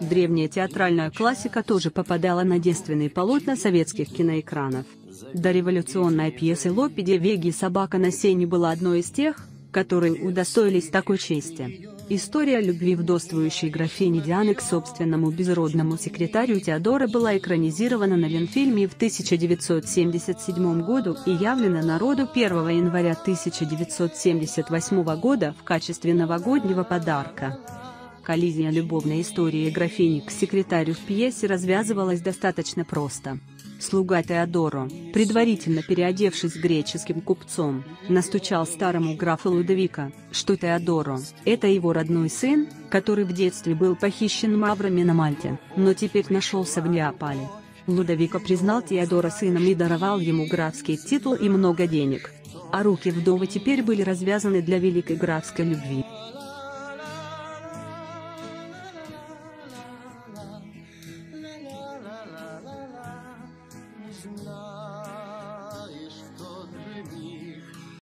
Древняя театральная классика тоже попадала на действенные полотна советских киноэкранов. Дореволюционная пьеса Лопе де Веги «Собака на сене» была одной из тех, которые удостоились такой чести. История любви вдовствующей графини Дианы к собственному безродному секретарю Теодоро была экранизирована на Ленфильме в 1977 году и явлена народу 1 января 1978 года в качестве новогоднего подарка. Коллизия любовной истории графини к секретарю в пьесе развязывалась достаточно просто. Слуга Теодоро, предварительно переодевшись греческим купцом, настучал старому графу Лудовико, что Теодоро – это его родной сын, который в детстве был похищен маврами на Мальте, но теперь нашелся в Неаполе. Лудовико признал Теодоро сыном и даровал ему графский титул и много денег. А руки вдовы теперь были развязаны для великой графской любви. No.